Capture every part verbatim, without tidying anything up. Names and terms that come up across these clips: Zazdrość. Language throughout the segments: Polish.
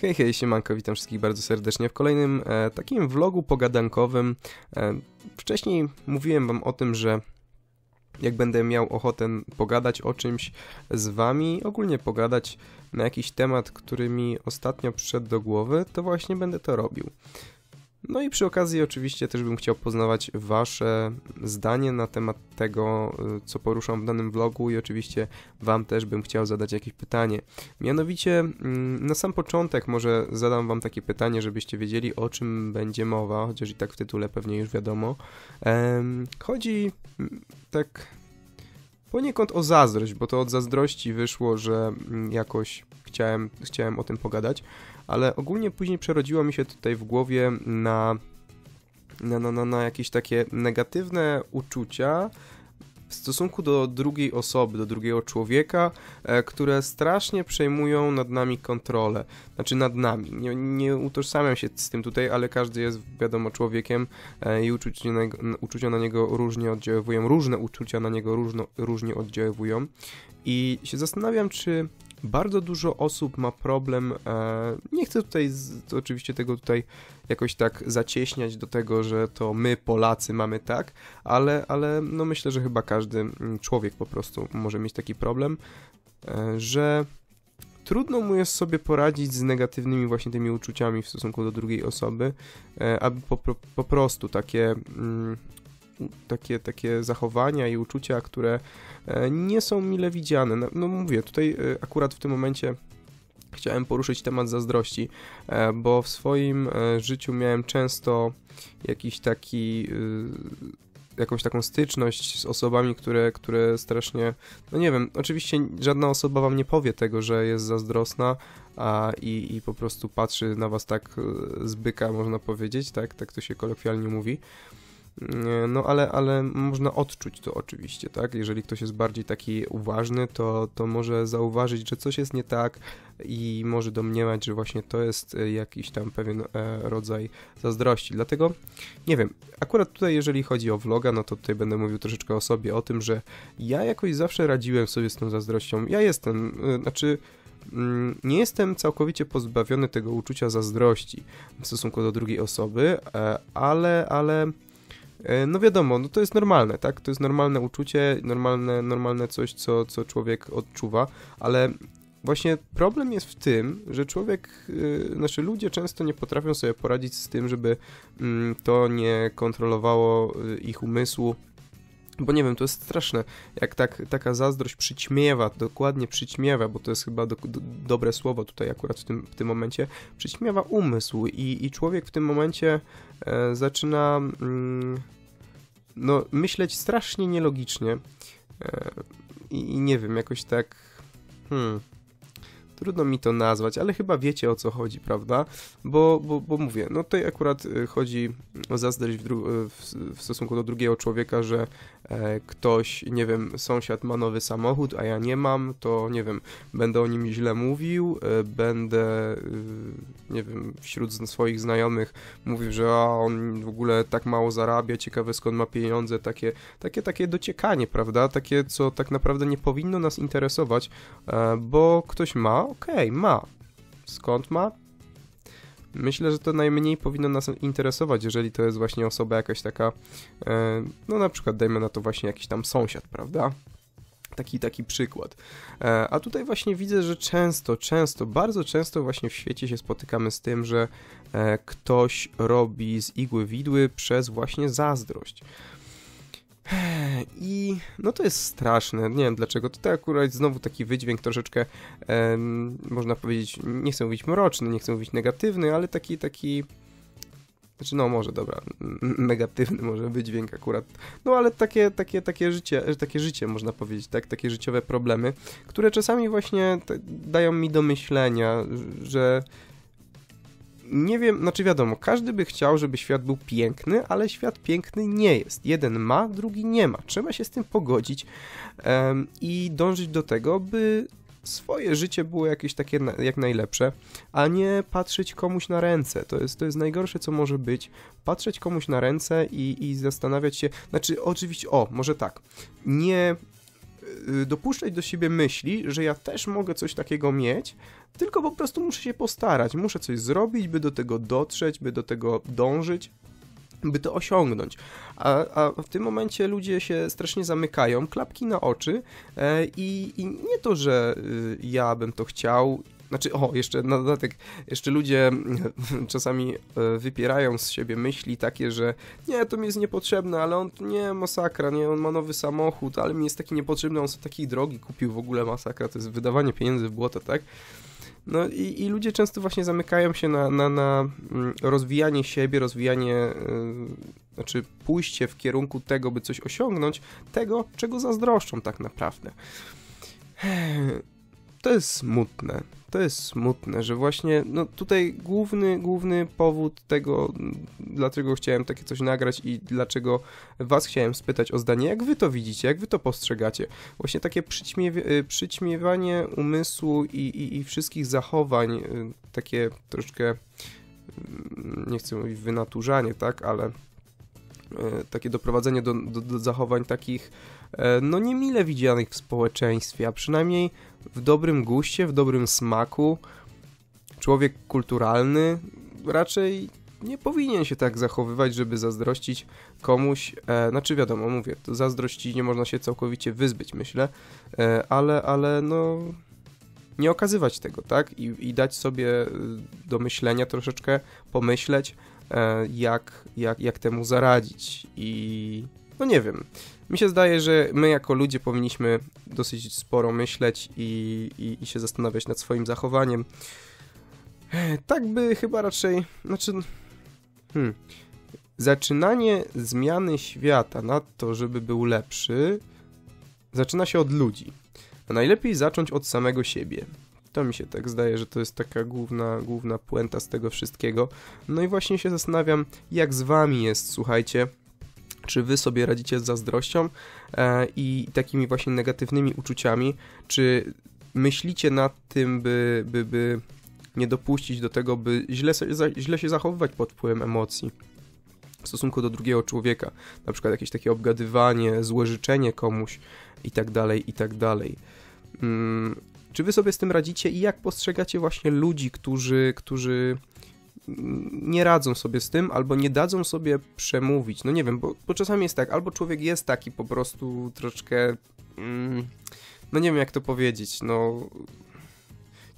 Hej, hej, siemanko, witam wszystkich bardzo serdecznie w kolejnym e, takim vlogu pogadankowym. E, wcześniej mówiłem wam o tym, że jak będę miał ochotę pogadać o czymś z wami, ogólnie pogadać na jakiś temat, który mi ostatnio przyszedł do głowy, to właśnie będę to robił. No i przy okazji oczywiście też bym chciał poznawać wasze zdanie na temat tego, co poruszam w danym vlogu i oczywiście wam też bym chciał zadać jakieś pytanie. Mianowicie na sam początek może zadam wam takie pytanie, żebyście wiedzieli, o czym będzie mowa, chociaż i tak w tytule pewnie już wiadomo. Chodzi tak poniekąd o zazdrość, bo to od zazdrości wyszło, że jakoś chciałem, chciałem o tym pogadać. Ale ogólnie później przerodziło mi się tutaj w głowie na, na, na, na jakieś takie negatywne uczucia w stosunku do drugiej osoby, do drugiego człowieka, e, które strasznie przejmują nad nami kontrolę. Znaczy nad nami. Nie, nie utożsamiam się z tym tutaj, ale każdy jest, wiadomo, człowiekiem e, i uczucie na, uczucia na niego różnie oddziaływują. Różne uczucia na niego różno, różnie oddziaływują. I się zastanawiam, czy bardzo dużo osób ma problem, e, nie chcę tutaj z, oczywiście tego tutaj jakoś tak zacieśniać do tego, że to my Polacy mamy tak, ale, ale no myślę, że chyba każdy człowiek po prostu może mieć taki problem, e, że trudno mu jest sobie poradzić z negatywnymi właśnie tymi uczuciami w stosunku do drugiej osoby, e, aby po, po prostu takie... Mm, Takie, takie zachowania i uczucia, które nie są mile widziane. No mówię, tutaj akurat w tym momencie chciałem poruszyć temat zazdrości, bo w swoim życiu miałem często jakiś taki... jakąś taką styczność z osobami, które, które strasznie, no nie wiem, oczywiście żadna osoba wam nie powie tego, że jest zazdrosna a, i, i po prostu patrzy na was tak z byka, można powiedzieć, tak, tak to się kolokwialnie mówi. No ale, ale można odczuć to oczywiście, tak? Jeżeli ktoś jest bardziej taki uważny, to, to może zauważyć, że coś jest nie tak i może domniemać, że właśnie to jest jakiś tam pewien rodzaj zazdrości. Dlatego, nie wiem, akurat tutaj jeżeli chodzi o vloga, no to tutaj będę mówił troszeczkę o sobie, o tym, że ja jakoś zawsze radziłem sobie z tą zazdrością. Ja jestem, znaczy... nie jestem całkowicie pozbawiony tego uczucia zazdrości w stosunku do drugiej osoby, ale, ale... no wiadomo, no to jest normalne, tak? To jest normalne uczucie, normalne, normalne coś, co, co człowiek odczuwa, ale właśnie problem jest w tym, że człowiek, yy, znaczy ludzie często nie potrafią sobie poradzić z tym, żeby yy, to nie kontrolowało yy, ich umysłu, bo nie wiem, to jest straszne, jak tak, taka zazdrość przyćmiewa, dokładnie przyćmiewa, bo to jest chyba do, do, dobre słowo tutaj akurat w tym, w tym momencie, przyćmiewa umysł i, i człowiek w tym momencie e, zaczyna mm, no, myśleć strasznie nielogicznie e, i, i nie wiem, jakoś tak... Hmm. Trudno mi to nazwać, ale chyba wiecie, o co chodzi, prawda? Bo, bo, bo mówię, no tutaj akurat chodzi o zazdrość w, w, w stosunku do drugiego człowieka, że e, ktoś, nie wiem, sąsiad ma nowy samochód, a ja nie mam, to nie wiem, będę o nim źle mówił, e, będę, e, nie wiem, wśród swoich znajomych mówił, że a, on w ogóle tak mało zarabia, ciekawe skąd ma pieniądze, takie, takie, takie dociekanie, prawda? Takie, co tak naprawdę nie powinno nas interesować, e, bo ktoś ma, okej, okay, ma. Skąd ma? Myślę, że to najmniej powinno nas interesować, jeżeli to jest właśnie osoba jakaś taka, yy, no na przykład dajmy na to właśnie jakiś tam sąsiad, prawda? Taki, taki przykład. E, a tutaj właśnie widzę, że często, często, bardzo często właśnie w świecie się spotykamy z tym, że e, ktoś robi z igły widły przez właśnie zazdrość. I no to jest straszne, nie wiem dlaczego, tutaj akurat znowu taki wydźwięk troszeczkę, e, można powiedzieć, nie chcę mówić mroczny, nie chcę mówić negatywny, ale taki, taki, znaczy no może, dobra, negatywny może wydźwięk akurat, no ale takie, takie, takie życie, takie życie można powiedzieć, tak, takie życiowe problemy, które czasami właśnie dają mi do myślenia, że... Nie wiem, znaczy wiadomo, każdy by chciał, żeby świat był piękny, ale świat piękny nie jest. Jeden ma, drugi nie ma. Trzeba się z tym pogodzić um, i dążyć do tego, by swoje życie było jakieś takie na, jak najlepsze, a nie patrzeć komuś na ręce. To jest, to jest najgorsze, co może być. Patrzeć komuś na ręce i, i zastanawiać się... Znaczy, oczywiście, o, może tak, nie... dopuszczać do siebie myśli, że ja też mogę coś takiego mieć, tylko po prostu muszę się postarać, muszę coś zrobić, by do tego dotrzeć, by do tego dążyć, by to osiągnąć. A, a w tym momencie ludzie się strasznie zamykają, klapki na oczy i, i nie to, że ja bym to chciał. Znaczy, o, jeszcze na dodatek, jeszcze ludzie czasami wypierają z siebie myśli takie, że nie, to mi jest niepotrzebne, ale on, nie, masakra, nie, on ma nowy samochód, ale mi jest taki niepotrzebny, on sobie takiej drogi kupił, w ogóle masakra, to jest wydawanie pieniędzy w błoto, tak? No i, i ludzie często właśnie zamykają się na, na, na rozwijanie siebie, rozwijanie, yy, znaczy pójście w kierunku tego, by coś osiągnąć, tego, czego zazdroszczą tak naprawdę. To jest smutne, to jest smutne, że właśnie, no tutaj główny, główny powód tego, dlaczego chciałem takie coś nagrać i dlaczego was chciałem spytać o zdanie, jak wy to widzicie, jak wy to postrzegacie. Właśnie takie przyćmiew- przyćmiewanie umysłu i, i, i wszystkich zachowań, takie troszkę, nie chcę mówić wynaturzanie, tak, ale takie doprowadzenie do, do, do zachowań takich, no niemile widzianych w społeczeństwie, a przynajmniej w dobrym guście, w dobrym smaku. Człowiek kulturalny raczej nie powinien się tak zachowywać, żeby zazdrościć komuś, e, znaczy wiadomo, mówię, to zazdrości nie można się całkowicie wyzbyć, myślę, e, ale, ale no nie okazywać tego, tak? I, i dać sobie do myślenia troszeczkę, pomyśleć, e, jak, jak, jak temu zaradzić i no nie wiem. Mi się zdaje, że my jako ludzie powinniśmy dosyć sporo myśleć i, i, i się zastanawiać nad swoim zachowaniem. Tak by chyba raczej... Znaczy... Hmm, zaczynanie zmiany świata na to, żeby był lepszy, zaczyna się od ludzi. A najlepiej zacząć od samego siebie. To mi się tak zdaje, że to jest taka główna, główna puenta z tego wszystkiego. No i właśnie się zastanawiam, jak z wami jest, słuchajcie... Czy wy sobie radzicie z zazdrością e, i takimi właśnie negatywnymi uczuciami? Czy myślicie nad tym, by, by, by nie dopuścić do tego, by źle, źle się zachowywać pod wpływem emocji w stosunku do drugiego człowieka? Na przykład jakieś takie obgadywanie, złe życzenie komuś i tak dalej, i tak dalej. Hmm. Czy wy sobie z tym radzicie i jak postrzegacie właśnie ludzi, którzy... którzy nie radzą sobie z tym, albo nie dadzą sobie przemówić, no nie wiem, bo, bo czasami jest tak, albo człowiek jest taki po prostu troszkę, mm, no nie wiem jak to powiedzieć, no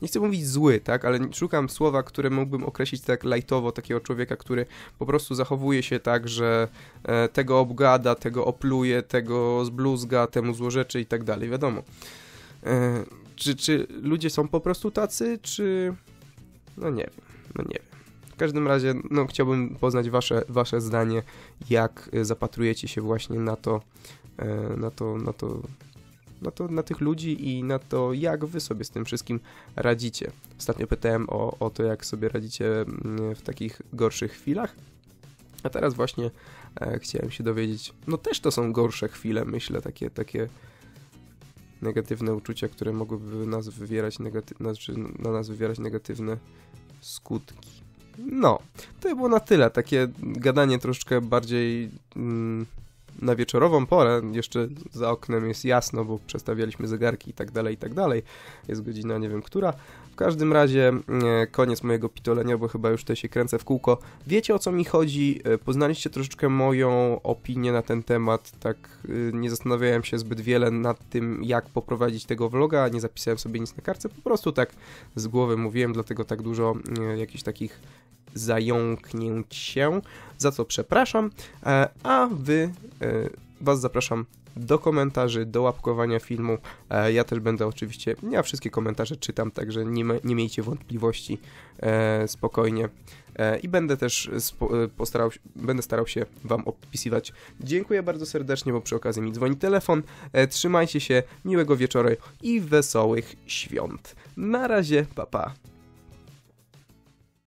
nie chcę mówić zły, tak, ale szukam słowa, które mógłbym określić tak lajtowo takiego człowieka, który po prostu zachowuje się tak, że e, tego obgada, tego opluje, tego zbluzga, temu złorzeczy i tak dalej, wiadomo. E, czy, czy ludzie są po prostu tacy, czy... no nie wiem, no nie wiem. W każdym razie, no, chciałbym poznać wasze, wasze zdanie, jak zapatrujecie się właśnie na to, na to, na to, na to, na tych ludzi i na to, jak wy sobie z tym wszystkim radzicie. Ostatnio pytałem o, o to, jak sobie radzicie w takich gorszych chwilach, a teraz właśnie chciałem się dowiedzieć, no też to są gorsze chwile, myślę, takie, takie negatywne uczucia, które mogłyby nas wywierać negaty- na, na nas wywierać negatywne skutki. No, to było na tyle, takie gadanie troszeczkę bardziej mm, na wieczorową porę, jeszcze za oknem jest jasno, bo przestawialiśmy zegarki i tak dalej, i tak dalej, jest godzina nie wiem która, w każdym razie e, koniec mojego pitolenia, bo chyba już tutaj się kręcę w kółko, wiecie o co mi chodzi, e, poznaliście troszeczkę moją opinię na ten temat, tak e, nie zastanawiałem się zbyt wiele nad tym, jak poprowadzić tego vloga, nie zapisałem sobie nic na kartce, po prostu tak z głowy mówiłem, dlatego tak dużo e, jakichś takich zająknięć się, za co przepraszam, a wy, was zapraszam do komentarzy, do łapkowania filmu, ja też będę oczywiście, ja wszystkie komentarze czytam, także nie, nie miejcie wątpliwości, spokojnie i będę też postarał, będę starał się wam odpisywać. Dziękuję bardzo serdecznie, bo przy okazji mi dzwoni telefon, trzymajcie się, miłego wieczoru i wesołych świąt. Na razie, pa pa.